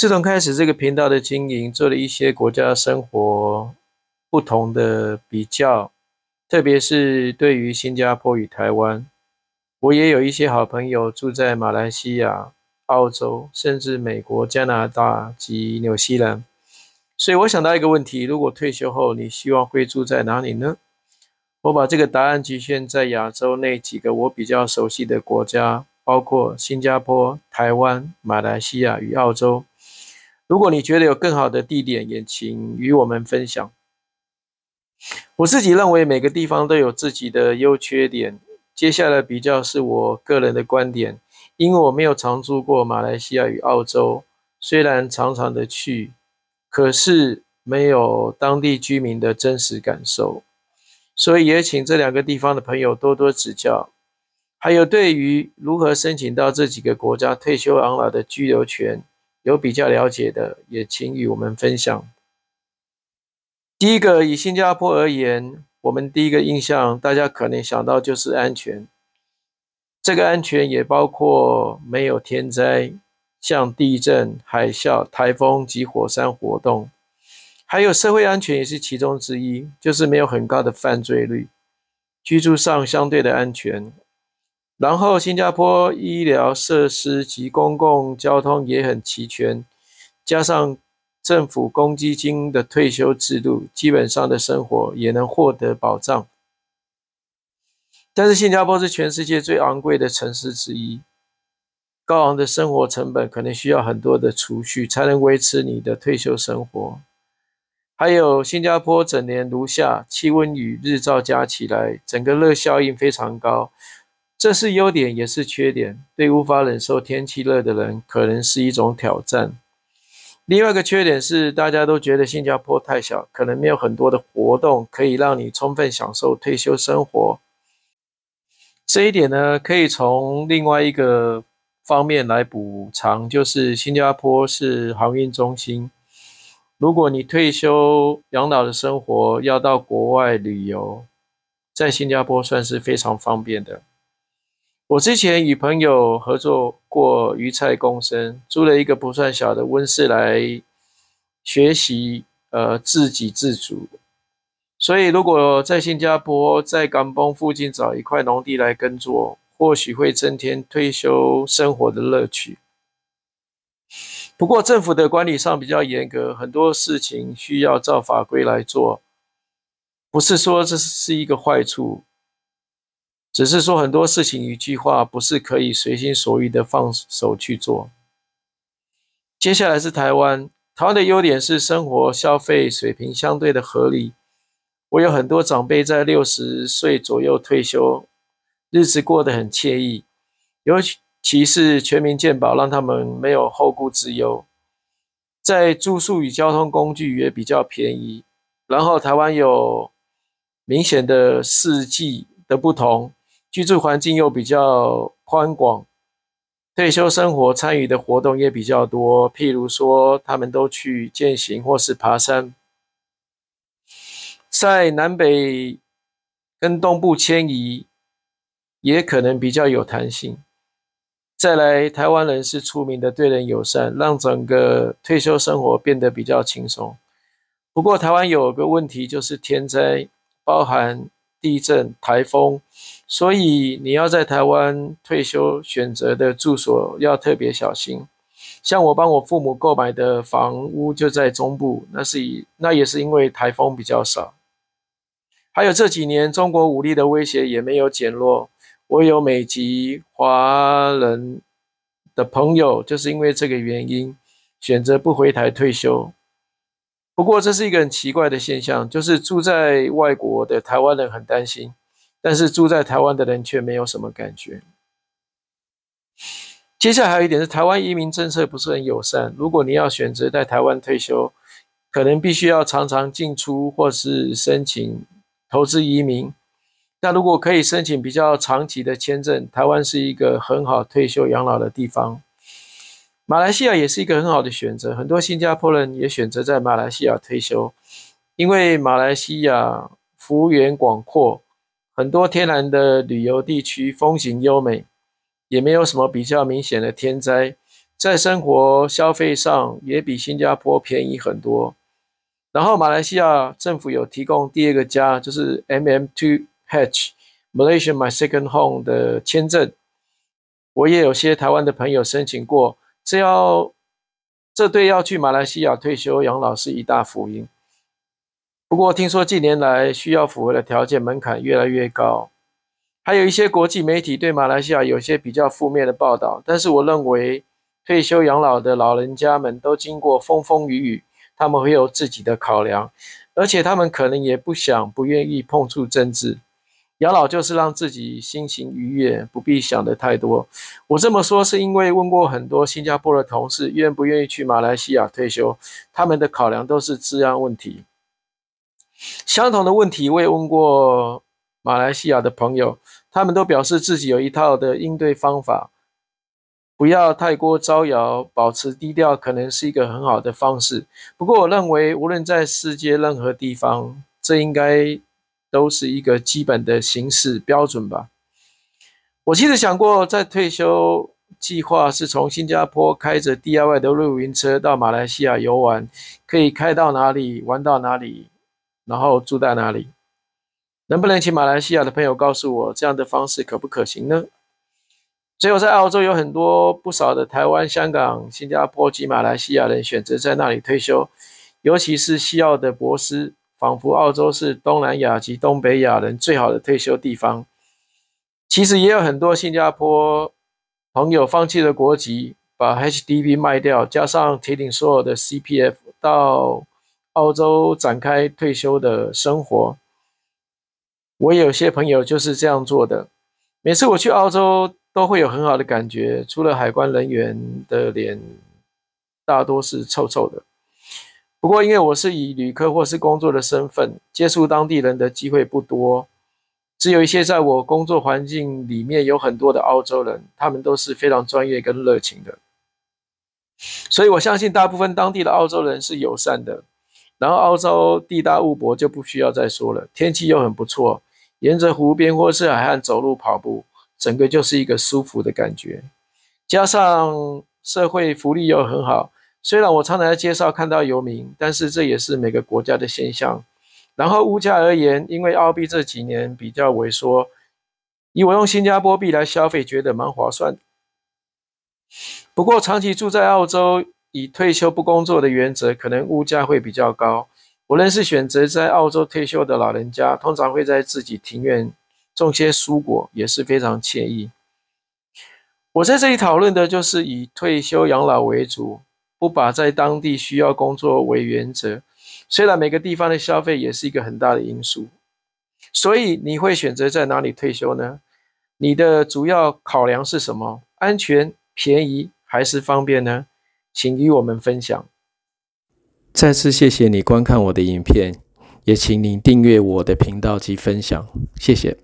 自从开始这个频道的经营，做了一些国家生活不同的比较，特别是对于新加坡与台湾。我也有一些好朋友住在马来西亚、澳洲，甚至美国、加拿大及纽西兰。所以我想到一个问题：如果退休后，你希望会住在哪里呢？我把这个答案局限在亚洲那几个我比较熟悉的国家，包括新加坡、台湾、马来西亚与澳洲。如果你觉得有更好的地点，也请与我们分享。我自己认为每个地方都有自己的优缺点。接下来比较是我个人的观点，因为我没有常住过马来西亚与澳洲，虽然常常的去，可是没有当地居民的真实感受，所以也请这两个地方的朋友多多指教。还有对于如何申请到这几个国家退休养老的居留权，有比较了解的，也请与我们分享。第一个，以新加坡而言，我们第一个印象，大家可能想到就是安全。这个安全也包括没有天灾，像地震、海啸、台风及火山活动，还有社会安全也是其中之一，就是没有很高的犯罪率，居住上相对的安全。然后，新加坡医疗设施及公共交通也很齐全，加上政府公积金的退休制度，基本上的生活也能获得保障。但是新加坡是全世界最昂贵的城市之一，高昂的生活成本可能需要很多的储蓄才能维持你的退休生活。还有新加坡整年如夏，气温与日照加起来，整个热效应非常高。这是优点也是缺点，对无法忍受天气热的人可能是一种挑战。另外一个缺点是，大家都觉得新加坡太小，可能没有很多的活动可以让你充分享受退休生活。这一点呢，可以从另外一个方面来补偿，就是新加坡是航运中心。如果你退休养老的生活要到国外旅游，在新加坡算是非常方便的。我之前与朋友合作过鱼菜共生，租了一个不算小的温室来学习自给自足。所以如果在新加坡在甘榜附近找一块农地来耕作，或许会增添退休生活的乐趣。不过政府的管理上比较严格，很多事情需要照法规来做，不是说这是一个坏处。只是说很多事情一句话不是可以随心所欲的放手去做。接下来是台湾，台湾的优点是生活消费水平相对的合理。我有很多长辈在60岁左右退休，日子过得很惬意，尤其是全民健保让他们没有后顾之忧，在住宿与交通工具也比较便宜。然后台湾有明显的四季的不同，居住环境又比较宽广，退休生活参与的活动也比较多，譬如说他们都去健行或是爬山。在南北跟东部迁移也可能比较有弹性。再来，台湾人是出名的对人友善，让整个退休生活变得比较轻松。不过台湾有个问题，就是天灾，包含地震、台风，所以你要在台湾退休选择的住所要特别小心。像我帮我父母购买的房屋就在中部，那也是因为台风比较少。还有这几年中国武力的威胁也没有减弱，我有美籍华人的朋友就是因为这个原因选择不回台退休。不过这是一个很奇怪的现象，就是住在外国的台湾人很担心，但是住在台湾的人却没有什么感觉。接下来还有一点是，台湾移民政策不是很友善，如果你要选择在台湾退休，可能必须要常常进出或是申请投资移民。那如果可以申请比较长期的签证，台湾是一个很好退休养老的地方。马来西亚也是一个很好的选择，很多新加坡人也选择在马来西亚退休，因为马来西亚幅员广阔，很多天然的旅游地区，风景优美，也没有什么比较明显的天灾，在生活消费上也比新加坡便宜很多。然后马来西亚政府有提供第二个家，就是 MM2H Malaysia My Second Home 的签证。我也有些台湾的朋友申请过，这对要去马来西亚退休养老是一大福音。不过听说近年来需要符合的条件门槛越来越高，还有一些国际媒体对马来西亚有些比较负面的报道。但是我认为退休养老的老人家们都经过风风雨雨，他们会有自己的考量，而且他们可能也不愿意碰触政治。养老就是让自己心情愉悦，不必想得太多。我这么说是因为问过很多新加坡的同事愿不愿意去马来西亚退休，他们的考量都是治安问题。相同的问题我也问过马来西亚的朋友，他们都表示自己有一套的应对方法，不要太过招摇，保持低调可能是一个很好的方式。不过我认为无论在世界任何地方，这应该都是一个基本的行事标准吧。我其实想过在退休计划是从新加坡开着 DIY 的露营车到马来西亚游玩，可以开到哪里玩到哪里，然后住在哪里。能不能请马来西亚的朋友告诉我这样的方式可不可行呢？只有在澳洲有不少的台湾、香港、新加坡及马来西亚人选择在那里退休，尤其是西澳的博斯，仿佛澳洲是东南亚及东北亚人最好的退休地方。其实也有很多新加坡朋友放弃了国籍，把 HDB 卖掉，加上提领所有的 CPF 到澳洲展开退休的生活。我有些朋友就是这样做的。每次我去澳洲都会有很好的感觉，除了海关人员的脸大多是臭臭的。不过因为我是以旅客或是工作的身份，接触当地人的机会不多，只有一些在我工作环境里面有很多的澳洲人，他们都是非常专业跟热情的，所以我相信大部分当地的澳洲人是友善的。然后澳洲地大物博就不需要再说了，天气又很不错，沿着湖边或是海岸走路跑步，整个就是一个舒服的感觉。加上社会福利又很好，虽然我常常在街上看到游民，但是这也是每个国家的现象。然后物价而言，因为澳币这几年比较萎缩，以我用新加坡币来消费觉得蛮划算的。不过长期住在澳洲以退休不工作的原则，可能物价会比较高。我认识选择在澳洲退休的老人家，通常会在自己庭院种些蔬果，也是非常惬意。我在这里讨论的就是以退休养老为主，不把在当地需要工作为原则。虽然每个地方的消费也是一个很大的因素，所以你会选择在哪里退休呢？你的主要考量是什么？安全、便宜还是方便呢？请与我们分享。再次谢谢你观看我的影片，也请您订阅我的频道及分享，谢谢。